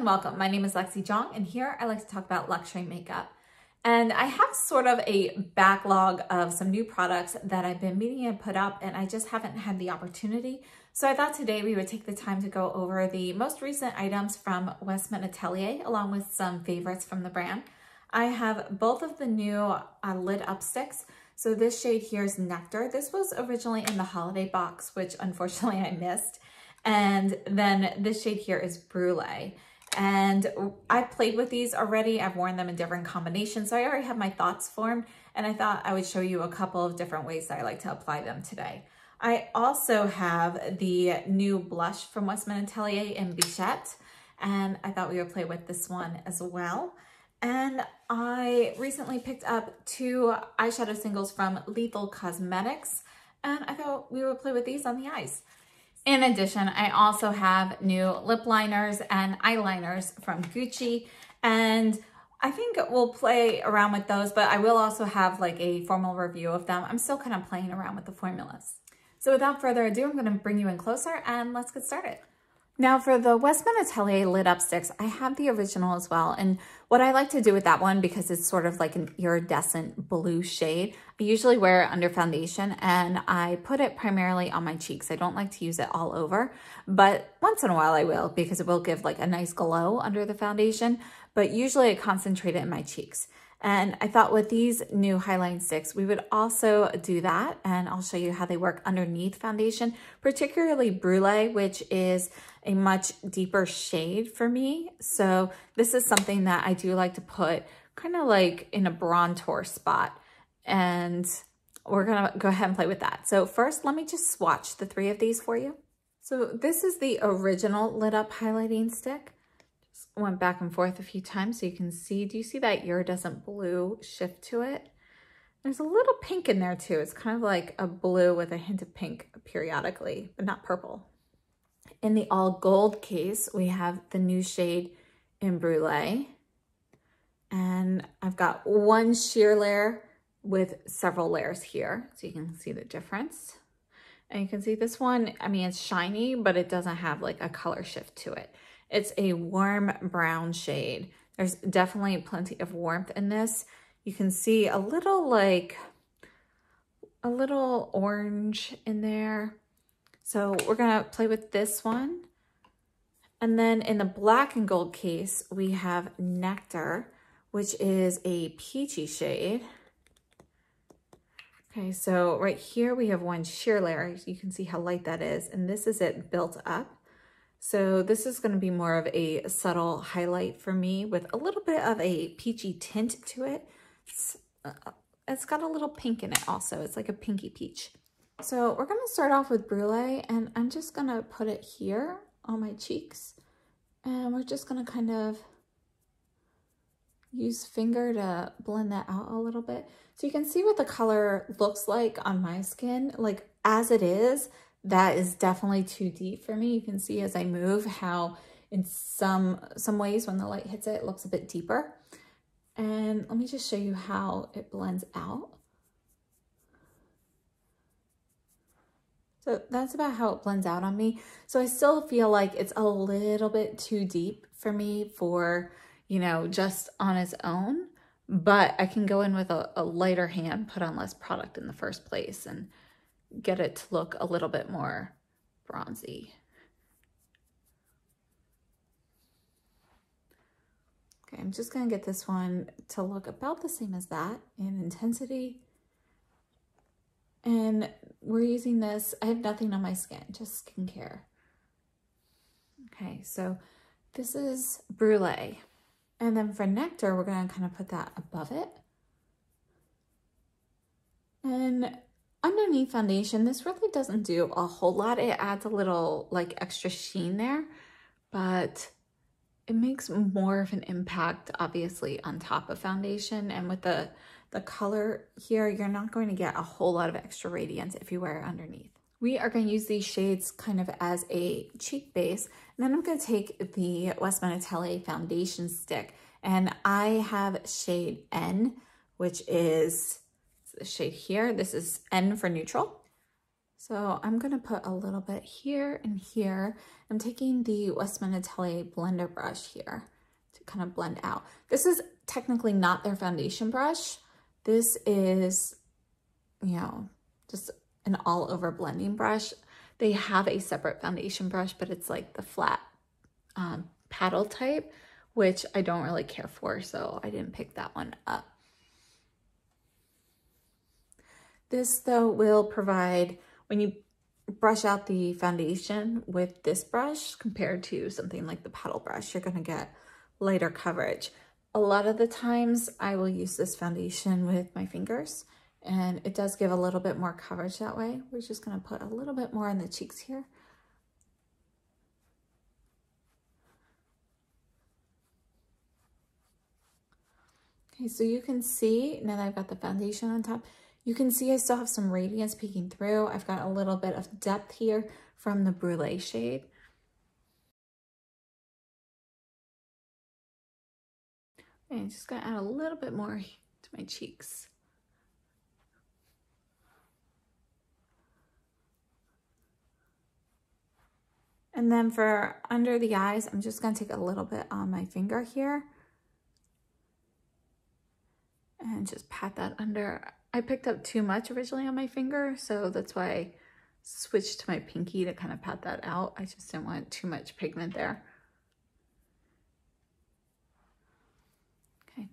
and welcome. My name is Lexi Jong, and here I like to talk about luxury makeup. And I have sort of a backlog of some new products that I've been meaning to put up, and I just haven't had the opportunity. So I thought today we would take the time to go over the most recent items from Westman Atelier, along with some favorites from the brand. I have both of the new Lit Up sticks. So this shade here is Nectar. This was originally in the holiday box, which unfortunately I missed. And then this shade here is Brulee. And I played with these already. I've worn them in different combinations, so I already have my thoughts formed, and I thought I would show you a couple of different ways that I like to apply them today. I also have the new blush from Westman Atelier in Bichette, and I thought we would play with this one as well. And I recently picked up two eyeshadow singles from Lethal Cosmetics, and I thought we would play with these on the eyes. In addition, I also have new lip liners and eyeliners from Gucci, and I think we'll play around with those, but I will also have like a formal review of them. I'm still kind of playing around with the formulas. So without further ado, I'm going to bring you in closer and let's get started. Now for the Westman Atelier Lit Up Sticks, I have the original as well. And what I like to do with that one, because it's sort of like an iridescent blue shade, I usually wear it under foundation and I put it primarily on my cheeks. I don't like to use it all over, but once in a while I will, because it will give like a nice glow under the foundation, but usually I concentrate it in my cheeks. And I thought with these new highlighting sticks, we would also do that. And I'll show you how they work underneath foundation, particularly Brulee, which is a much deeper shade for me. So this is something that I do like to put kind of like in a bronzer spot. And we're going to go ahead and play with that. So first, let me just swatch the three of these for you. So this is the original Lit Up Highlighting Stick. Went back and forth a few times so you can see. Do you see that iridescent blue shift to it? There's a little pink in there too. It's kind of like a blue with a hint of pink periodically, but not purple. In the all gold case, we have the new shade in Brulee. And I've got one sheer layer with several layers here, so you can see the difference. And you can see this one, I mean, it's shiny, but it doesn't have like a color shift to it. It's a warm brown shade. There's definitely plenty of warmth in this. You can see a little like, a little orange in there. So we're gonna play with this one. And then in the black and gold case, we have Nectar, which is a peachy shade. Okay, so right here we have one sheer layer. You can see how light that is. And this is it built up. So this is going to be more of a subtle highlight for me with a little bit of a peachy tint to it. It's got a little pink in it also. It's like a pinky peach. So we're going to start off with Brulee, and I'm just going to put it here on my cheeks. And we're just going to kind of use finger to blend that out a little bit. So you can see what the color looks like on my skin. Like as it is, that is definitely too deep for me. You can see as I move how in some ways when the light hits it, it looks a bit deeper. And let me just show you how it blends out. So that's about how it blends out on me. So I still feel like it's a little bit too deep for me for, you know, just on its own, but I can go in with a lighter hand, put on less product in the first place, and get it to look a little bit more bronzy. Okay, I'm just gonna get this one to look about the same as that in intensity. And we're using this, I have nothing on my skin, just skincare. Okay, so this is Brulee. And then for Nectar, we're gonna kind of put that above it. And underneath foundation, this really doesn't do a whole lot. It adds a little like extra sheen there, but it makes more of an impact obviously on top of foundation. And with the color here, you're not going to get a whole lot of extra radiance if you wear it underneath. We are going to use these shades kind of as a cheek base. And then I'm going to take the Westman Atelier foundation stick, and I have shade N, which is the shade here. This is N for neutral. So I'm going to put a little bit here and here. I'm taking the Westman Atelier Blender Brush here to kind of blend out. This is technically not their foundation brush. This is, you know, just an all-over blending brush. They have a separate foundation brush, but it's like the flat paddle type, which I don't really care for, so I didn't pick that one up. This, though, will provide, when you brush out the foundation with this brush compared to something like the paddle brush, you're going to get lighter coverage. A lot of the times, I will use this foundation with my fingers, and it does give a little bit more coverage that way. We're just going to put a little bit more in the cheeks here. Okay, so you can see, now that I've got the foundation on top, you can see I still have some radiance peeking through. I've got a little bit of depth here from the Brulee shade. And I'm just going to add a little bit more to my cheeks. And then for under the eyes, I'm just going to take a little bit on my finger here and just pat that under. I picked up too much originally on my finger, so that's why I switched to my pinky to kind of pat that out. I just didn't want too much pigment there. Okay.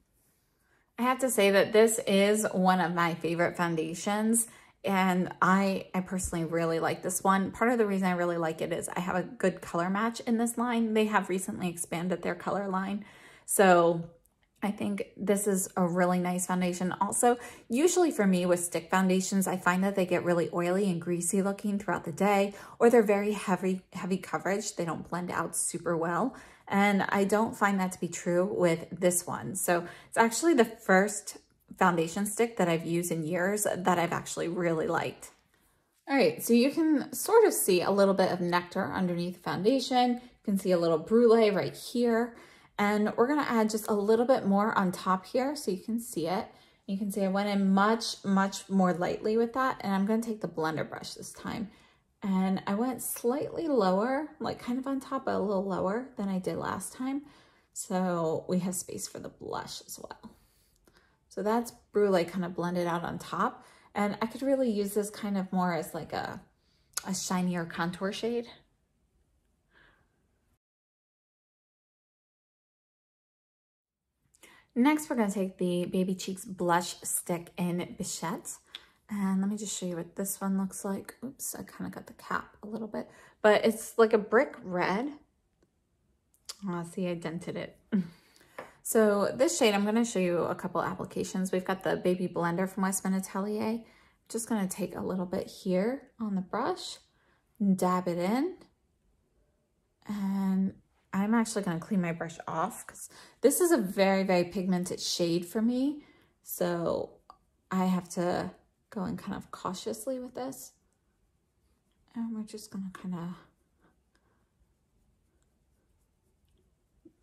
I have to say that this is one of my favorite foundations, and I personally really like this one. Part of the reason I really like it is I have a good color match in this line. They have recently expanded their color line, so I think this is a really nice foundation. Also, usually for me with stick foundations, I find that they get really oily and greasy looking throughout the day, or they're very heavy coverage. They don't blend out super well. And I don't find that to be true with this one. So it's actually the first foundation stick that I've used in years that I've actually really liked. All right, so you can sort of see a little bit of nectar underneath the foundation. You can see a little brulee right here. And we're gonna add just a little bit more on top here so you can see it. You can see I went in much more lightly with that, and I'm gonna take the blender brush this time. And I went slightly lower, like kind of on top, but a little lower than I did last time. So we have space for the blush as well. So that's brulee kind of blended out on top. And I could really use this kind of more as like a shinier contour shade. Next, we're going to take the Baby Cheeks Blush stick in Bichette. And let me just show you what this one looks like. Oops, I kind of got the cap a little bit. But it's like a brick red. Oh, see, I dented it. So this shade, I'm going to show you a couple applications. We've got the Baby Blender from Westman Atelier. I'm just going to take a little bit here on the brush and dab it in. And I'm actually going to clean my brush off because this is a very pigmented shade for me. So I have to go in kind of cautiously with this. And we're just going to kind of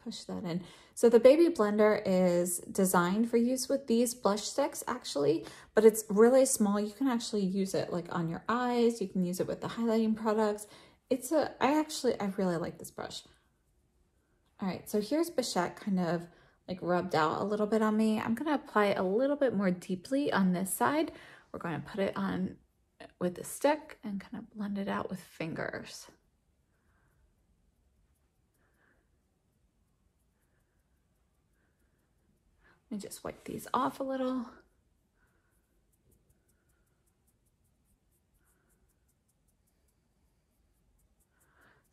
push that in. So the Baby Blender is designed for use with these blush sticks actually, but it's really small. You can actually use it like on your eyes. You can use it with the highlighting products. It's I really like this brush. All right, so here's Bichette kind of like rubbed out a little bit on me. I'm going to apply it a little bit more deeply on this side. We're going to put it on with a stick and kind of blend it out with fingers. Let me just wipe these off a little.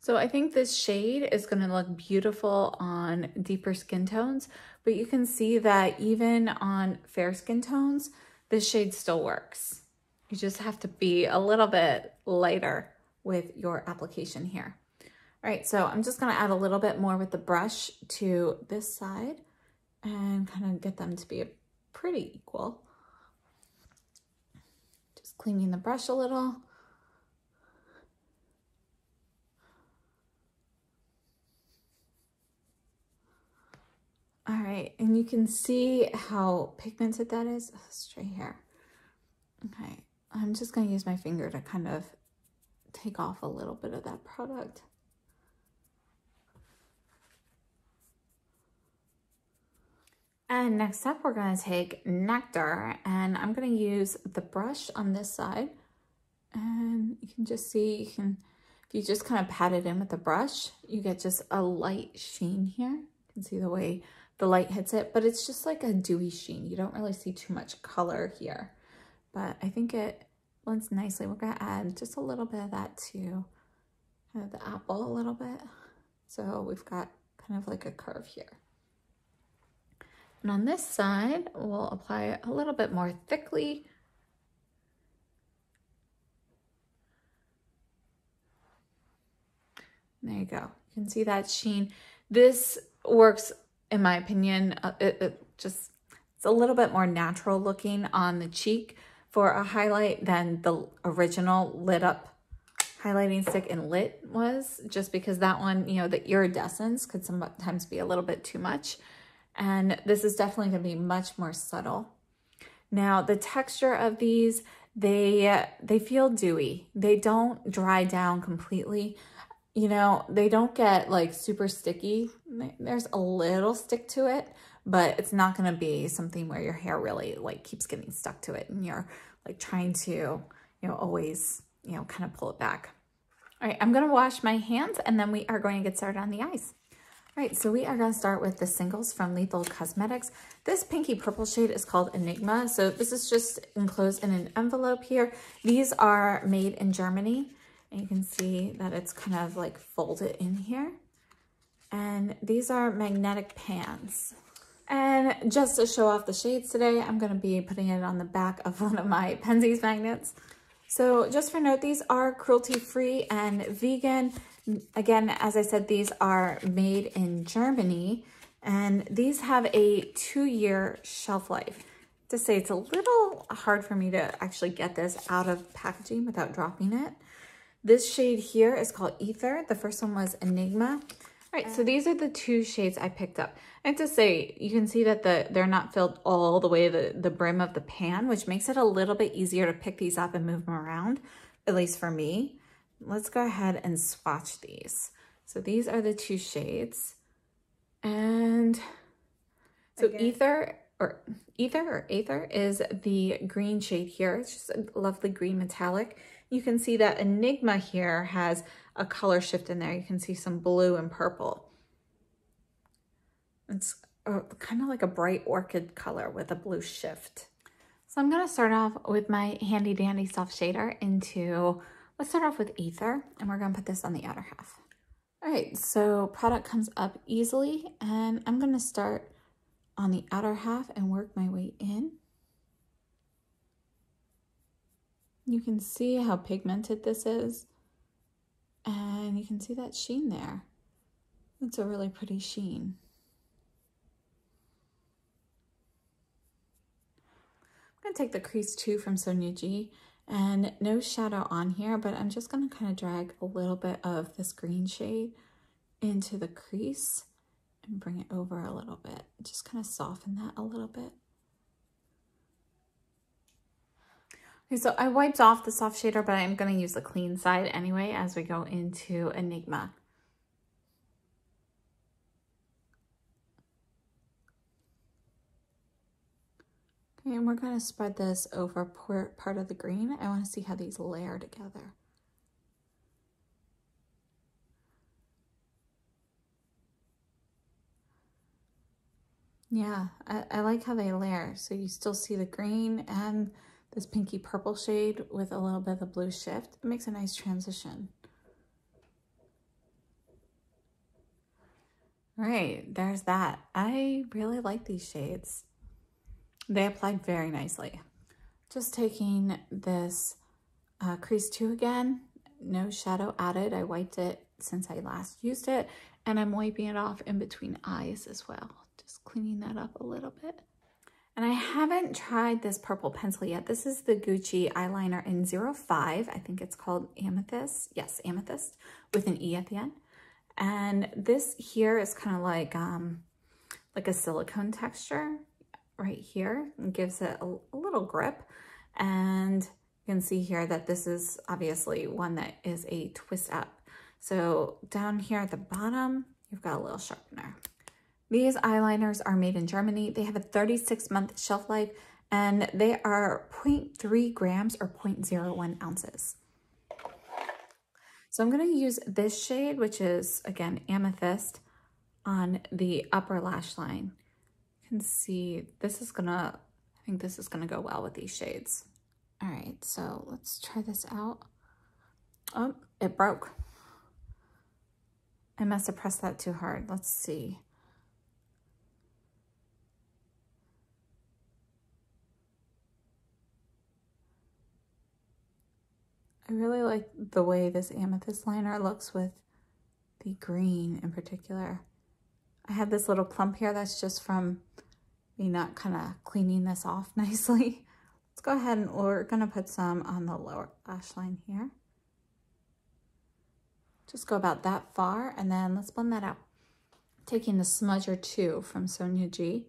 So I think this shade is going to look beautiful on deeper skin tones, but you can see that even on fair skin tones, this shade still works. You just have to be a little bit lighter with your application here. All right, so I'm just going to add a little bit more with the brush to this side and kind of get them to be pretty equal. Just cleaning the brush a little. All right, and you can see how pigmented that is. Straight hair. Okay, I'm just going to use my finger to kind of take off a little bit of that product. And next up, we're going to take Nectar, and I'm going to use the brush on this side. And you can just see, if you just kind of pat it in with the brush, you get just a light sheen here. You can see the way the light hits it, but it's just like a dewy sheen. You don't really see too much color here, but I think it blends nicely. We're going to add just a little bit of that to kind of the apple a little bit. So we've got kind of like a curve here. And on this side, we'll apply it a little bit more thickly. There you go. You can see that sheen. This works, in my opinion, it's a little bit more natural looking on the cheek for a highlight than the original Lit Up Highlighting Stick and Lit was, just because that one, you know, the iridescence could sometimes be a little bit too much. And this is definitely going to be much more subtle. Now, the texture of these, they feel dewy. They don't dry down completely. You know, they don't get like super sticky. There's a little stick to it, but it's not going to be something where your hair really like keeps getting stuck to it and you're like trying to, you know, always, you know, kind of pull it back. All right, I'm going to wash my hands and then we are going to get started on the eyes. All right, so we are going to start with the singles from Lethal Cosmetics. This pinky purple shade is called Enigma. So this is just enclosed in an envelope here. These are made in Germany. And you can see that it's kind of like folded in here. And these are magnetic pans. And just to show off the shades today, I'm going to be putting it on the back of one of my Penzeys magnets. So just for note, these are cruelty-free and vegan. Again, as I said, these are made in Germany, and these have a 2-year shelf life. To say it's a little hard for me to actually get this out of packaging without dropping it. This shade here is called Aether. The first one was Enigma. All right, so these are the two shades I picked up. I have to say, you can see that they're not filled all the way to the brim of the pan, which makes it a little bit easier to pick these up and move them around, at least for me. Let's go ahead and swatch these. So these are the two shades. And so Aether is the green shade here. It's just a lovely green metallic. You can see that Enigma here has a color shift in there. You can see some blue and purple. It's kind of like a bright orchid color with a blue shift. So I'm going to start off with my handy dandy soft shader into... Let's start off with Aether, and we're going to put this on the outer half. All right, so product comes up easily, and I'm going to start on the outer half and work my way in. You can see how pigmented this is, and you can see that sheen there. It's a really pretty sheen. I'm going to take the crease 2 from Sonia G. And no shadow on here, but I'm just going to kind of drag a little bit of this green shade into the crease and bring it over a little bit. Just kind of soften that a little bit. Okay, so I wiped off the soft shader, but I'm going to use the clean side anyway as we go into Enigma. Okay, and we're going to spread this over part of the green. I want to see how these layer together. Yeah, I like how they layer. So you still see the green and this pinky purple shade with a little bit of the blue shift. It makes a nice transition. All right, there's that. I really like these shades. They applied very nicely. Just taking this crease 2 again, no shadow added. I wiped it since I last used it, and I'm wiping it off in between eyes as well. Just cleaning that up a little bit. And I haven't tried this purple pencil yet. This is the Gucci eyeliner in 05. I think it's called Amethyst. Yes, Amethyst with an E at the end. And this here is kind of like a silicone texture. Right here and gives it a little grip, and You can see here that this is obviously one that is a twist up. So down here at the bottom, you've got a little sharpener. These eyeliners are made in Germany. They have a 36-month shelf life, and they are 0.3 grams or 0.01 ounces. So I'm going to use this shade, which is, again, Amethyste, on the upper lash line. You can see this is going to, I think this is going to go well with these shades. All right, so let's try this out. Oh, it broke. I must have pressed that too hard. Let's see. I really like the way this amethyst liner looks with the green in particular. I have this little clump here that's just from me not kind of cleaning this off nicely. Let's go ahead and we're going to put some on the lower lash line here. Just go about that far, and then let's blend that out. Taking the smudger 2 from Sonia G.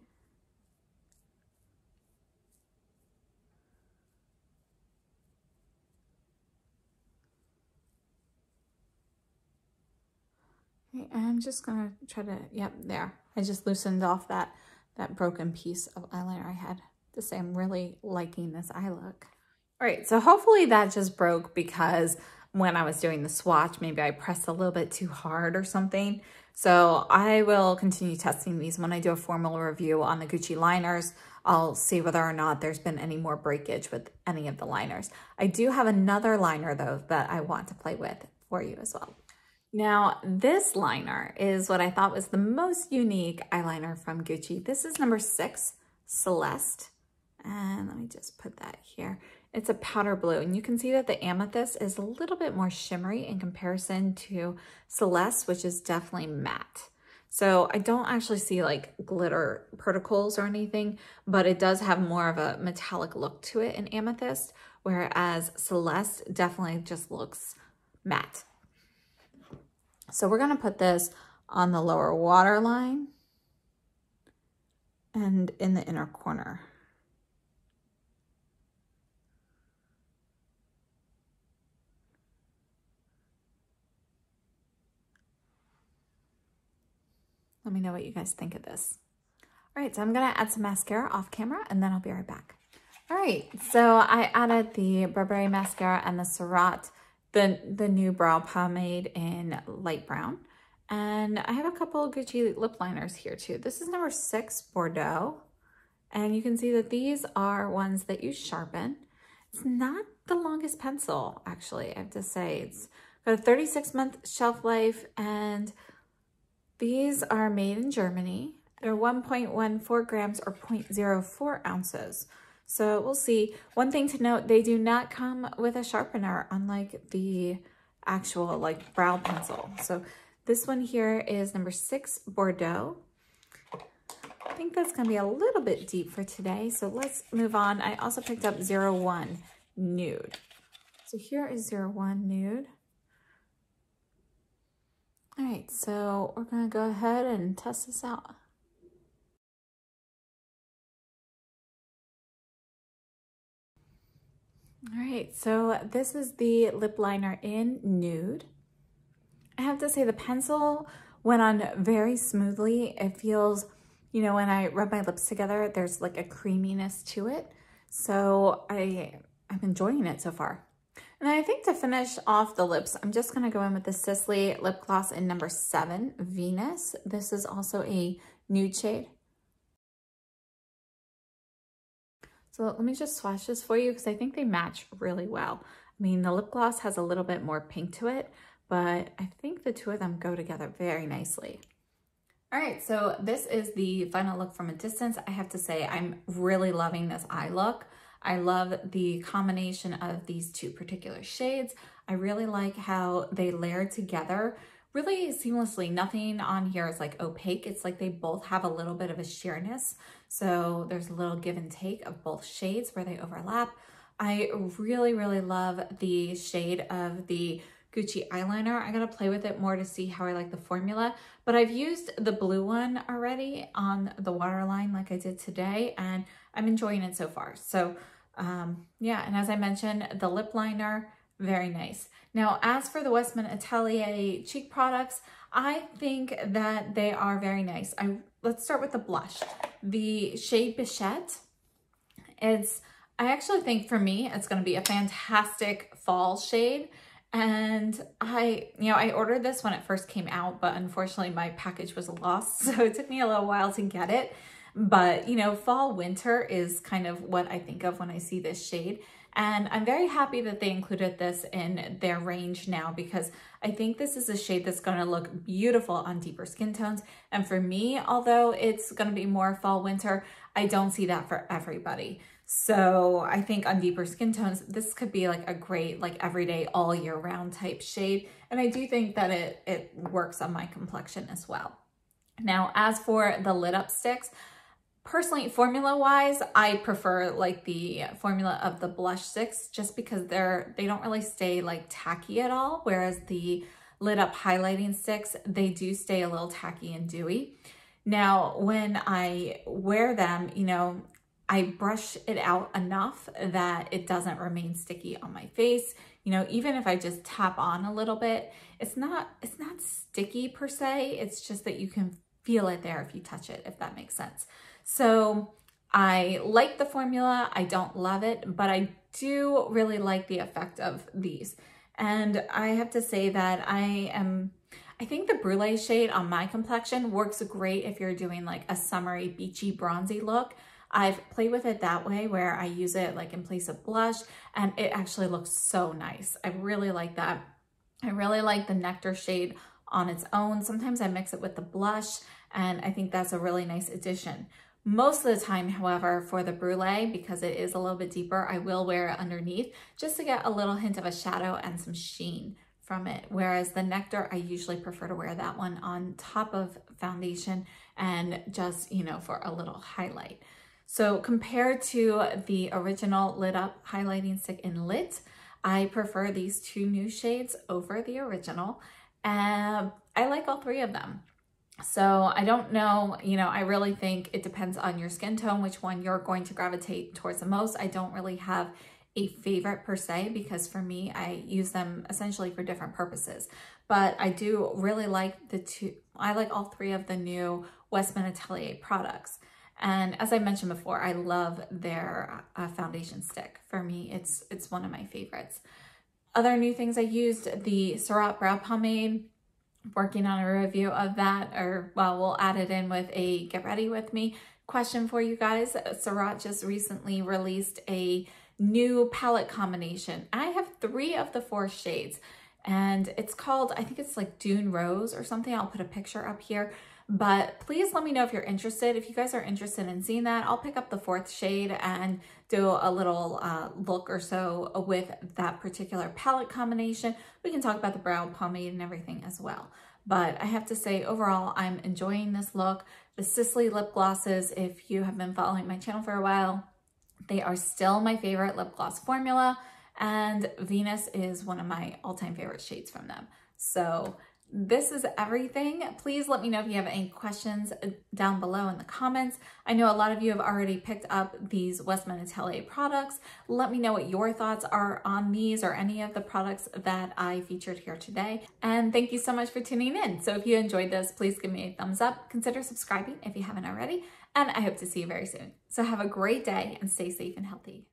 Okay, I'm just gonna try to, yep, there. I just loosened off that broken piece of eyeliner I had to say. I'm really liking this eye look. All right, so hopefully that just broke because when I was doing the swatch, maybe I pressed a little bit too hard or something. So I will continue testing these. When I do a formal review on the Gucci liners, I'll see whether or not there's been any more breakage with any of the liners. I do have another liner though that I want to play with for you as well. Now, this liner is what I thought was the most unique eyeliner from Gucci. This is number 6, Celeste. And let me just put that here. It's a powder blue, and you can see that the amethyst is a little bit more shimmery in comparison to Celeste, which is definitely matte. So I don't actually see like glitter particles or anything, but it does have more of a metallic look to it in amethyst, whereas Celeste definitely just looks matte. So we're gonna put this on the lower waterline and in the inner corner. Let me know what you guys think of this. All right, so I'm gonna add some mascara off camera and then I'll be right back. All right, so I added the Burberry mascara and the Surratt, the new brow pomade in light brown. And I have a couple of Gucci lip liners here too. This is number 6, Bordeaux. And you can see that these are ones that you sharpen. It's not the longest pencil, actually, I have to say. It's got a 36-month shelf life, and these are made in Germany. They're 1.14 grams or 0.04 ounces. So we'll see. One thing to note, they do not come with a sharpener, unlike the actual like brow pencil. So this one here is number 6, Bordeaux. I think that's gonna be a little bit deep for today. So let's move on. I also picked up 01 Nude. So here is 01 Nude. All right, so we're gonna go ahead and test this out. All right, so this is the lip liner in Nude. I have to say the pencil went on very smoothly. It feels, you know, when I rub my lips together, there's like a creaminess to it. So I'm enjoying it so far. And I think to finish off the lips, I'm just going to go in with the Sisley lip gloss in number 7, Venus. This is also a nude shade. So let me just swatch this for you because I think they match really well. I mean, the lip gloss has a little bit more pink to it, but I think the two of them go together very nicely. All right, so this is the final look from a distance. I have to say I'm really loving this eye look. I love the combination of these two particular shades. I really like how they layer together really seamlessly. Nothing on here is like opaque. It's like they both have a little bit of a sheerness. So there's a little give and take of both shades where they overlap. I really, really love the shade of the Gucci eyeliner. I gotta play with it more to see how I like the formula, but I've used the blue one already on the waterline like I did today, and I'm enjoying it so far. So Yeah, and as I mentioned, the lip liner, very nice. Now, as for the Westman Atelier cheek products, I think that they are very nice. Let's start with the blush. The shade Bichette, I actually think for me, it's going to be a fantastic fall shade. And I ordered this when it first came out, but unfortunately my package was lost. So it took me a little while to get it. But, you know, fall winter is kind of what I think of when I see this shade. And I'm very happy that they included this in their range now, because I think this is a shade that's going to look beautiful on deeper skin tones. And for me, although it's going to be more fall winter, I don't see that for everybody. So I think on deeper skin tones, this could be like a great, like everyday all year round type shade. And I do think that it works on my complexion as well. Now, as for the Lit Up Sticks, personally, formula-wise, I prefer like the formula of the blush sticks, just because they don't really stay like tacky at all, whereas the Lit Up Highlighting Sticks, they do stay a little tacky and dewy. Now, when I wear them, you know, I brush it out enough that it doesn't remain sticky on my face. You know, even if I just tap on a little bit, it's not sticky per se. It's just that you can feel it there if you touch it, if that makes sense. So I like the formula. I don't love it, but I do really like the effect of these. And I have to say that I think the Brulee shade on my complexion works great if you're doing like a summery, beachy, bronzy look. I've played with it that way, where I use it like in place of blush, and it actually looks so nice. I really like that. I really like the Nectar shade on its own. Sometimes I mix it with the blush, and I think that's a really nice addition. Most of the time, however, for the Brulee, because it is a little bit deeper, I will wear it underneath just to get a little hint of a shadow and some sheen from it. Whereas the Nectar, I usually prefer to wear that one on top of foundation and just, you know, for a little highlight. So compared to the original Lit Up Highlighting Stick in Lit, I prefer these two new shades over the original. I like all three of them. So I don't know, you know, I really think it depends on your skin tone, which one you're going to gravitate towards the most. I don't really have a favorite per se, because for me, I use them essentially for different purposes. But I do really like I like all three of the new Westman Atelier products. And as I mentioned before, I love their foundation stick. For me, it's one of my favorites. Other new things I used, the Surratt Brow Pomade, working on a review of that, or well, we'll add it in with a Get Ready With Me question for you guys. Surratt just recently released a new palette combination. I have three of the four shades, and it's called, I think it's like Dune Rose or something. I'll put a picture up here. But please let me know if you're interested. If you guys are interested in seeing that, I'll pick up the fourth shade and do a little look or so with that particular palette combination. We can talk about the brow pomade and everything as well. But I have to say, overall, I'm enjoying this look. The Sisley lip glosses, if you have been following my channel for a while, they are still my favorite lip gloss formula. And Venus is one of my all-time favorite shades from them. So this is everything. Please let me know if you have any questions down below in the comments. I know a lot of you have already picked up these Westman Atelier products. Let me know what your thoughts are on these or any of the products that I featured here today. And thank you so much for tuning in. So if you enjoyed this, please give me a thumbs up. Consider subscribing if you haven't already. And I hope to see you very soon. So have a great day and stay safe and healthy.